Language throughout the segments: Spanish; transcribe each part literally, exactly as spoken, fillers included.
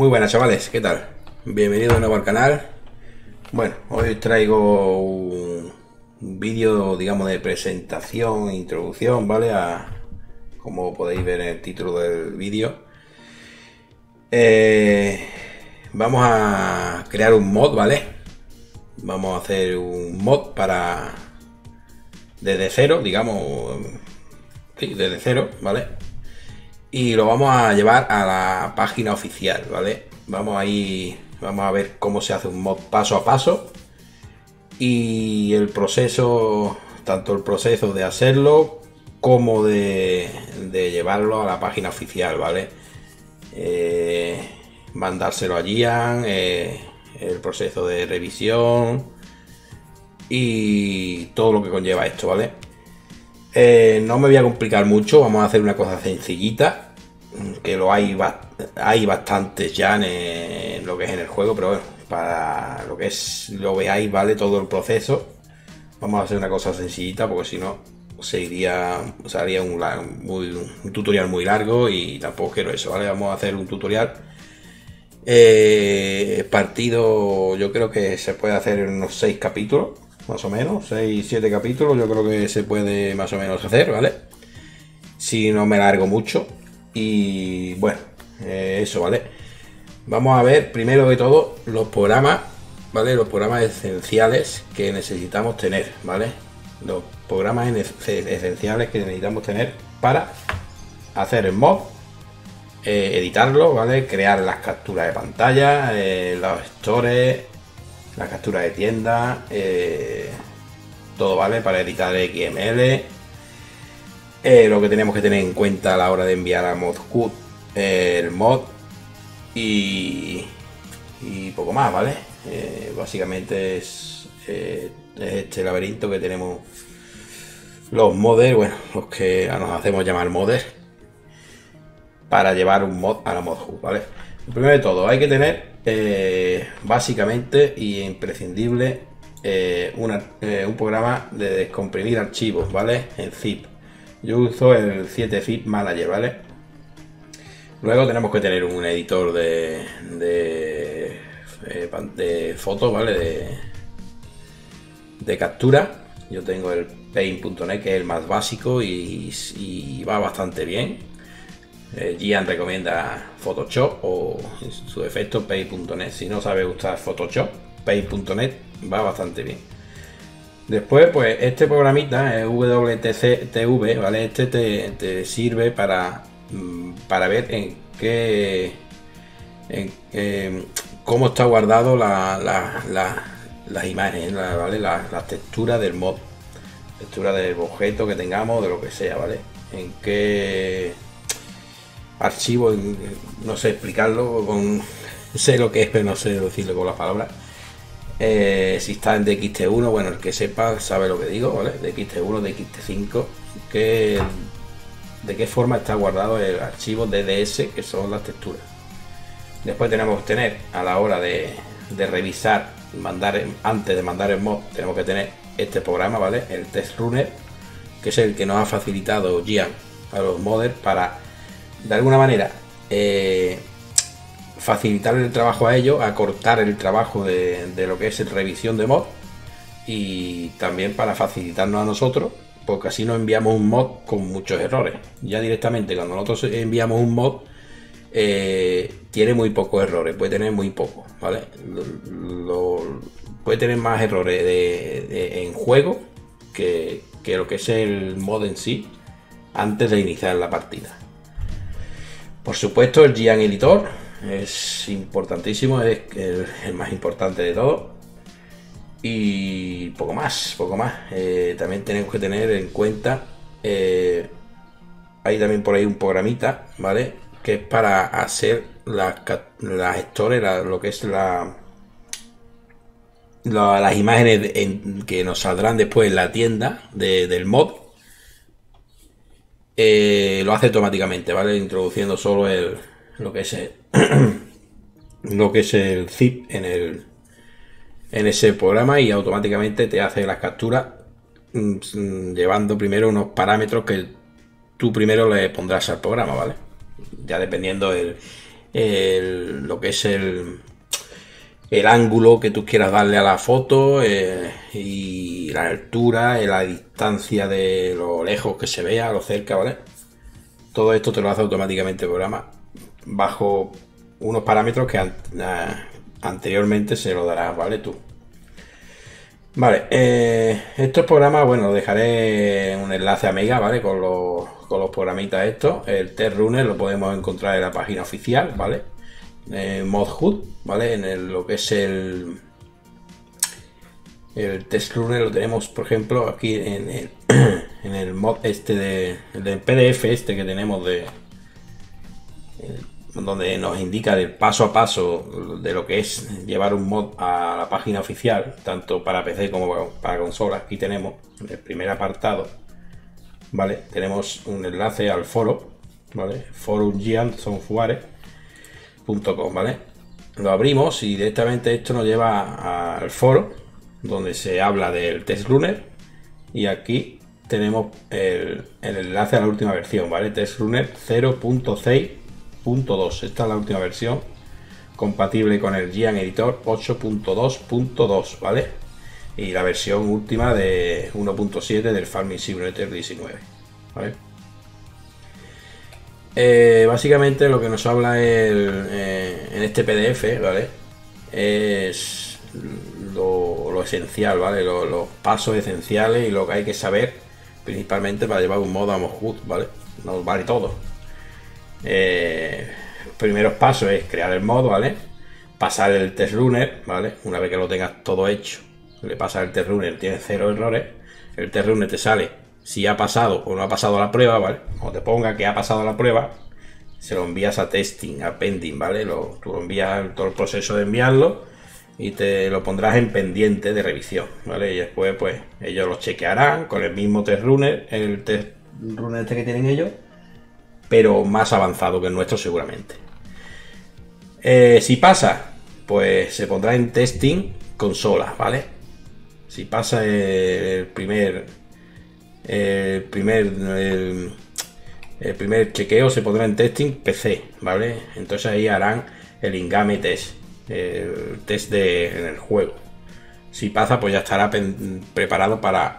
Muy buenas, chavales, ¿qué tal? Bienvenido de nuevo al canal. Bueno, hoy traigo un vídeo, digamos, de presentación, introducción, ¿vale? A, como podéis ver en el título del vídeo, eh, vamos a crear un mod, ¿vale? Vamos a hacer un mod para desde cero, digamos, sí, desde cero, ¿vale? Y lo vamos a llevar a la página oficial, ¿vale? Vamos ahí, vamos a ver cómo se hace un mod paso a paso y el proceso, tanto el proceso de hacerlo como de, de llevarlo a la página oficial, ¿vale? Eh, mandárselo a Gian, eh, el proceso de revisión y todo lo que conlleva esto, ¿vale? Eh, no me voy a complicar mucho, vamos a hacer una cosa sencillita, que lo hay, hay bastantes ya en, en lo que es en el juego, pero bueno, para lo que es lo veáis, vale, todo el proceso, vamos a hacer una cosa sencillita, porque si no se iría, se haría un, muy, un tutorial muy largo y tampoco quiero eso, vale. Vamos a hacer un tutorial eh, partido, yo creo que se puede hacer en unos seis capítulos, más o menos, seis siete capítulos, yo creo que se puede más o menos hacer, ¿vale? Si no me largo mucho. Y bueno, eh, eso, ¿vale? Vamos a ver primero de todo los programas, ¿vale? Los programas esenciales que necesitamos tener, ¿vale? Los programas esenciales que necesitamos tener para hacer el mod, eh, editarlo, ¿vale? Crear las capturas de pantalla, eh, los stores, la captura de tienda, eh, todo, vale, para editar X M L, eh, lo que tenemos que tener en cuenta a la hora de enviar a ModHub eh, el mod y, y poco más, vale. Eh, básicamente es, eh, es este laberinto que tenemos los modders, bueno, los que nos hacemos llamar modders, para llevar un mod a la ModHub, vale. Primero de todo hay que tener Eh, básicamente y imprescindible eh, una, eh, un programa de descomprimir archivos, vale, en zip. Yo uso el siete zip manager, vale. Luego tenemos que tener un editor de de, de fotos, vale, de, de captura. Yo tengo el paint punto net, que es el más básico y, y va bastante bien. Eh, Gian recomienda Photoshop o en su defecto paint punto net. Si no sabe usar Photoshop, paint punto net va bastante bien. Después, pues este programita, el W T C T V, ¿vale? Este te, te sirve para, para ver en qué en, eh, cómo está guardado la, la, la, las imágenes, la, ¿vale? Las la texturas del mod, textura del objeto que tengamos, de lo que sea, ¿vale? En qué archivo, no sé explicarlo, con, sé lo que es, pero no sé decirlo con las palabras. Eh, si está en D X T uno, bueno, el que sepa sabe lo que digo, ¿vale? D X T uno, D X T cinco, que, de qué forma está guardado el archivo D D S, que son las texturas. Después tenemos que tener, a la hora de, de revisar, mandar, antes de mandar el mod, tenemos que tener este programa, ¿vale? El Testrunner, que es el que nos ha facilitado Gian a los modders para, de alguna manera, eh, facilitar el trabajo a ellos, acortar el trabajo de, de lo que es revisión de mod, y también para facilitarnos a nosotros, porque así no enviamos un mod con muchos errores. Ya directamente cuando nosotros enviamos un mod, eh, tiene muy pocos errores, puede tener muy pocos, ¿vale? Lo, lo, puede tener más errores de, de, en juego que, que lo que es el mod en sí antes de iniciar la partida. Por supuesto, el Giants Editor es importantísimo, es el, el más importante de todo. Y poco más, poco más. Eh, también tenemos que tener en cuenta, eh, hay también por ahí un programita, ¿vale? Que es para hacer las la gestores, la, lo que es la, la las imágenes en, que nos saldrán después en la tienda de, del mod. Eh, lo hace automáticamente, ¿vale? Introduciendo solo el, lo que es el, lo que es el zip en, el, en ese programa, y automáticamente te hace las capturas mm, llevando primero unos parámetros que tú primero le pondrás al programa, ¿vale? Ya dependiendo el, el, lo que es el, el ángulo que tú quieras darle a la foto, eh, y la altura, eh, la distancia de lo lejos que se vea, lo cerca, ¿vale? Todo esto te lo hace automáticamente el programa bajo unos parámetros que an anteriormente se lo darás, ¿vale? Tú. Vale, eh, estos programas, bueno, os dejaré un enlace a Mega, ¿vale? Con los, con los programitas estos. El Testrunner lo podemos encontrar en la página oficial, ¿vale? En ModHub, ¿vale? En el, lo que es el, el Testrunner lo tenemos, por ejemplo, aquí en el, en el mod este de, del P D F este que tenemos de... El, donde nos indica el paso a paso de lo que es llevar un mod a la página oficial, tanto para P C como para consola. Aquí tenemos el primer apartado, vale, tenemos un enlace al foro, vale, forum giants software punto com, vale, lo abrimos y directamente esto nos lleva al foro donde se habla del Testrunner, y aquí tenemos el, el enlace a la última versión, vale, Testrunner cero punto seis punto dos. Esta es la última versión compatible con el Giants Editor ocho punto dos punto dos, ¿vale? Y la versión última de uno punto siete del Farming Simulator diecinueve, ¿vale? Eh, básicamente lo que nos habla el, eh, en este P D F, ¿vale? Es lo, lo esencial, ¿vale? Lo, los pasos esenciales y lo que hay que saber principalmente para llevar un mod a ModHub, ¿vale? Nos vale todo. Eh, primeros pasos es crear el mod, ¿vale? Pasar el Testrunner, ¿vale? Una vez que lo tengas todo hecho, le pasas el Testrunner, tiene cero errores. El Testrunner te sale si ha pasado o no ha pasado la prueba, ¿vale? O te ponga que ha pasado la prueba, se lo envías a testing, a pending, ¿vale? Lo, tú lo envías todo el proceso de enviarlo y te lo pondrás en pendiente de revisión, ¿vale? Y después, pues, ellos lo chequearán con el mismo Testrunner, el Testrunner este que tienen ellos, pero más avanzado que el nuestro seguramente. Eh, si pasa, pues se pondrá en testing consola, ¿vale? Si pasa el primer, el primer, el, el primer chequeo, se pondrá en testing P C, ¿vale? Entonces ahí harán el ingame test, el test de, en el juego. Si pasa, pues ya estará preparado para,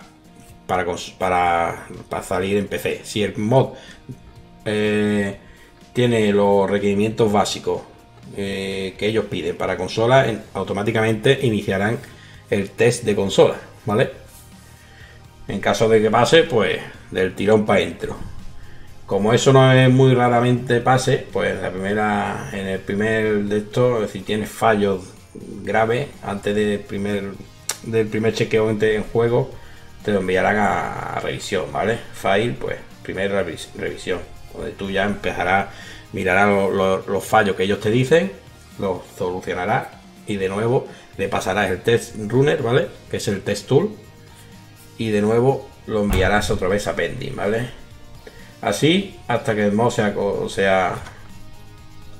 para, para, para salir en P C. Si el mod Eh, tiene los requerimientos básicos eh, que ellos piden para consola, en, automáticamente iniciarán el test de consola, ¿vale? En caso de que pase, pues del tirón para adentro. Como eso no es muy raramente pase, pues la primera, en el primer de estos, si tienes fallos graves antes del primer, del primer chequeo en juego, te lo enviarán a, a revisión, ¿vale? File, pues primera revisión, donde tú ya empezarás, mirarás lo, lo, los fallos que ellos te dicen, los solucionarás y de nuevo le pasarás el Testrunner, ¿vale? Que es el test tool, y de nuevo lo enviarás otra vez a pending, ¿vale? Así hasta que el mod sea, sea,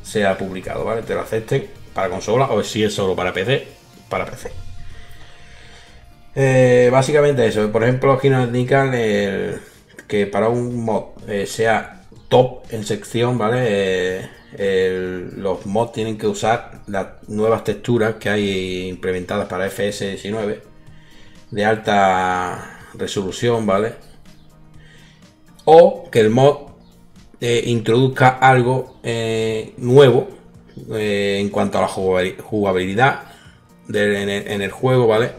sea publicado, ¿vale? Te lo acepten para consola o si es solo para P C, para P C. Eh, básicamente eso. Por ejemplo, aquí nos indican el que para un mod eh, sea top en sección, ¿vale? Eh, el, los mods tienen que usar las nuevas texturas que hay implementadas para F S diecinueve de alta resolución, ¿vale? O que el mod eh, introduzca algo eh, nuevo eh, en cuanto a la jugabilidad de, en, el, en el juego, ¿vale?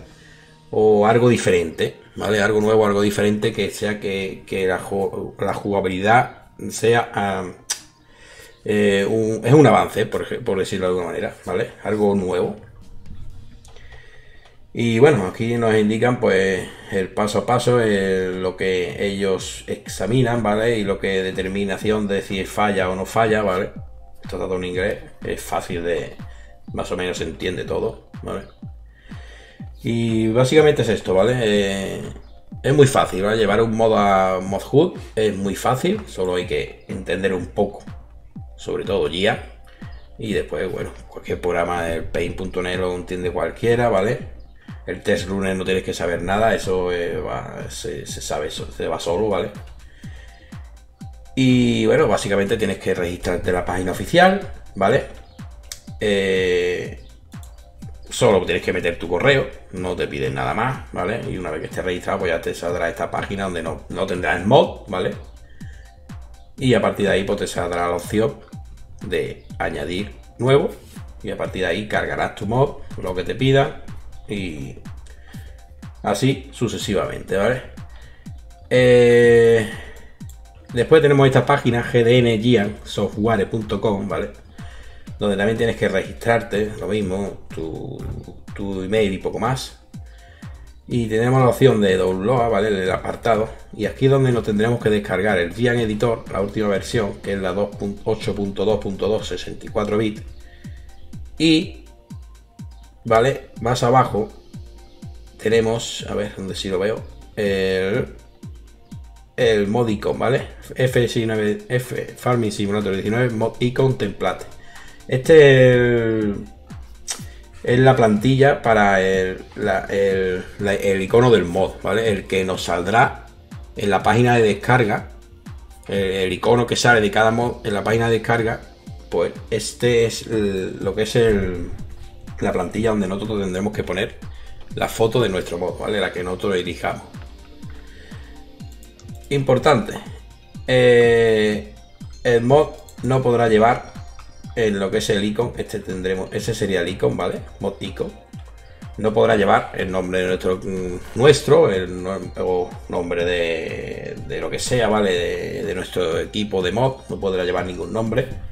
O algo diferente, ¿vale? Algo nuevo, algo diferente que sea que, que la, la jugabilidad sea um, eh, un, es un avance, por, por decirlo de alguna manera, ¿vale? Algo nuevo. Y bueno, aquí nos indican pues el paso a paso, el, lo que ellos examinan, ¿vale? Y lo que determinación de si falla o no falla, ¿vale? Esto está todo en inglés, es fácil de... más o menos se entiende todo, ¿vale? Y básicamente es esto, ¿vale? Eh, es muy fácil, ¿vale? Llevar un mod a ModHub es muy fácil, solo hay que entender un poco, sobre todo G I A. Y después, bueno, cualquier programa del paint punto net lo entiende cualquiera, ¿vale? El Testrunner no tienes que saber nada, eso eh, va, se, se sabe, se va solo, ¿vale? Y bueno, básicamente tienes que registrarte en la página oficial, ¿vale? Eh, solo tienes que meter tu correo, no te piden nada más, ¿vale? Y una vez que estés registrado, pues ya te saldrá esta página donde no, no tendrás el mod, ¿vale? Y a partir de ahí, pues te saldrá la opción de añadir nuevo. Y a partir de ahí cargarás tu mod, lo que te pida, y así sucesivamente, ¿vale? Eh, después tenemos esta página g d n guion software punto com, ¿vale? Donde también tienes que registrarte, lo mismo, tu, tu email y poco más. Y tenemos la opción de download, ¿vale? El apartado. Y aquí es donde nos tendremos que descargar el Giants Editor, la última versión, que es la ocho punto dos punto dos, sesenta y cuatro bits. Y, ¿vale? Más abajo tenemos, a ver, donde sí lo veo, el, el mod icon, ¿vale? F diecinueve, F, Farming Simulator diecinueve, mod icon template. Este es, el, es la plantilla para el, la, el, la, el icono del mod, ¿vale? El que nos saldrá en la página de descarga, el, el icono que sale de cada mod en la página de descarga. Pues este es el, lo que es el, la plantilla donde nosotros tendremos que poner la foto de nuestro mod, ¿vale? La que nosotros dirijamos. Importante. Eh, el mod no podrá llevar en lo que es el icon. Este tendremos. Ese sería el icon, ¿vale? Mod icon. No podrá llevar el nombre de nuestro, nuestro el, o nombre de, de lo que sea, ¿vale? De, de nuestro equipo de mod. No podrá llevar ningún nombre.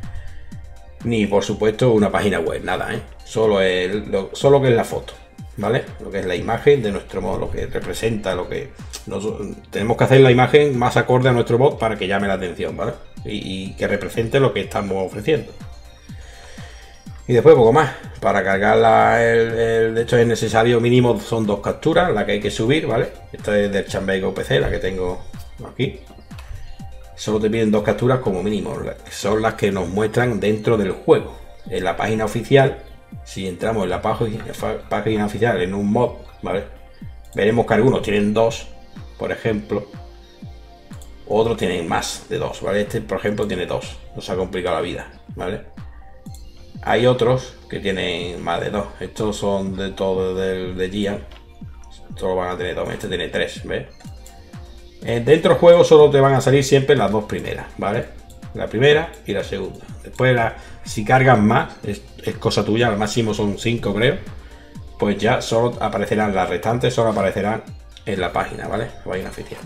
Ni por supuesto una página web, nada, ¿eh? Solo, el, lo, solo que es la foto, ¿vale? Lo que es la imagen de nuestro mod, lo que representa, lo que... Nos, tenemos que hacer la imagen más acorde a nuestro mod para que llame la atención, ¿vale? Y, y que represente lo que estamos ofreciendo. Y después poco más. Para cargarla, el, el, de hecho es necesario, mínimo son dos capturas, la que hay que subir, ¿vale? Esta es del Chambeigo P C, la que tengo aquí. Solo te piden dos capturas como mínimo, son las que nos muestran dentro del juego. En la página oficial, si entramos en la página oficial en un mod, ¿vale? Veremos que algunos tienen dos, por ejemplo, otros tienen más de dos, ¿vale? Este, por ejemplo, tiene dos, nos ha complicado la vida, ¿vale? Hay otros que tienen más de dos, estos son de todo del de Giants, solo van a tener dos, este tiene tres, ¿ves? Dentro del juego solo te van a salir siempre las dos primeras, ¿vale? La primera y la segunda. Después, la, si cargas más, es, es cosa tuya, al máximo son cinco, creo. Pues ya solo aparecerán las restantes, solo aparecerán en la página, ¿vale? La página oficial.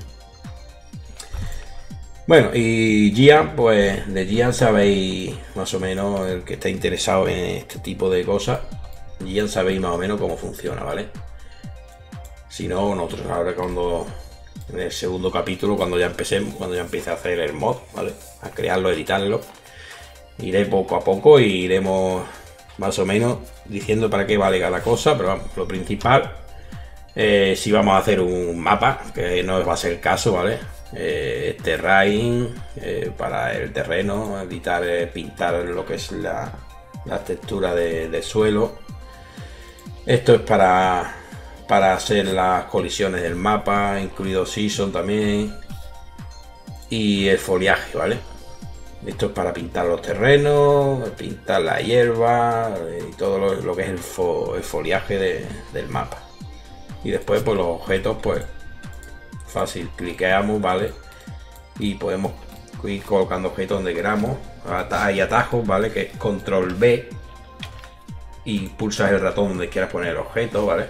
Bueno, y Giants, pues de Giants sabéis más o menos, el que esté interesado en este tipo de cosas, Giants sabéis más o menos cómo funciona, ¿vale? Si no, nosotros ahora cuando... en el segundo capítulo, cuando ya empecemos, cuando ya empiece a hacer el mod, ¿vale? A crearlo, editarlo, iré poco a poco y iremos más o menos diciendo para qué vale cada cosa, pero vamos, lo principal, eh, si vamos a hacer un mapa, que no va a ser el caso, ¿vale? Eh, terrain, eh, para el terreno, editar, eh, pintar lo que es la, la textura de, de suelo. Esto es para... para hacer las colisiones del mapa, incluido season también, y el foliaje, ¿vale? Esto es para pintar los terrenos, pintar la hierba y todo lo, lo que es el, fo, el foliaje de, del mapa. Y después, pues los objetos, pues fácil, cliqueamos, ¿vale? Y podemos ir colocando objetos donde queramos. Hay atajos, ¿vale? Que es control B y pulsas el ratón donde quieras poner el objeto, ¿vale?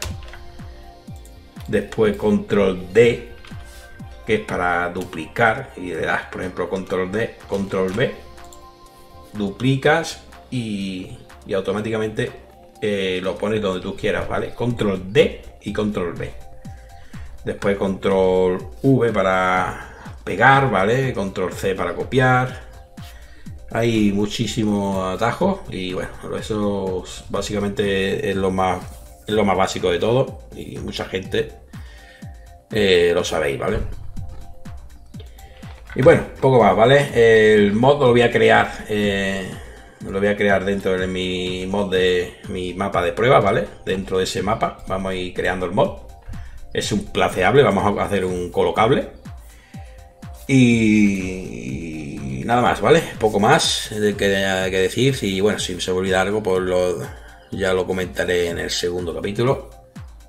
Después control D, que es para duplicar, y le das, por ejemplo, control D, control B, duplicas y, y automáticamente eh, lo pones donde tú quieras, ¿vale? Control D y control B. Después control V para pegar, ¿vale? Control C para copiar. Hay muchísimos atajos y bueno, eso básicamente es lo más... es lo más básico de todo y mucha gente eh, lo sabéis, ¿vale? Y bueno, poco más, ¿vale? El mod lo voy a crear, eh, lo voy a crear dentro de mi mod, de mi mapa de pruebas, ¿vale? Dentro de ese mapa vamos a ir creando el mod. Es un placeable, vamos a hacer un colocable. Y Y nada más, ¿vale? Poco más que, que decir. Y bueno, si se me olvida algo, pues lo, ya lo comentaré en el segundo capítulo,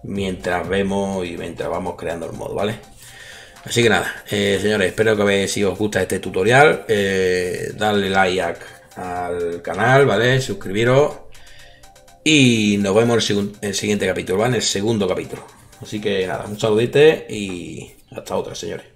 mientras vemos y mientras vamos creando el mod, ¿vale? Así que nada, eh, señores, espero que veáis, si os gusta este tutorial, eh, darle like al canal, ¿vale? Suscribiros. Y nos vemos en el, el siguiente capítulo, ¿vale? En el segundo capítulo. Así que nada, un saludite y hasta otra, señores.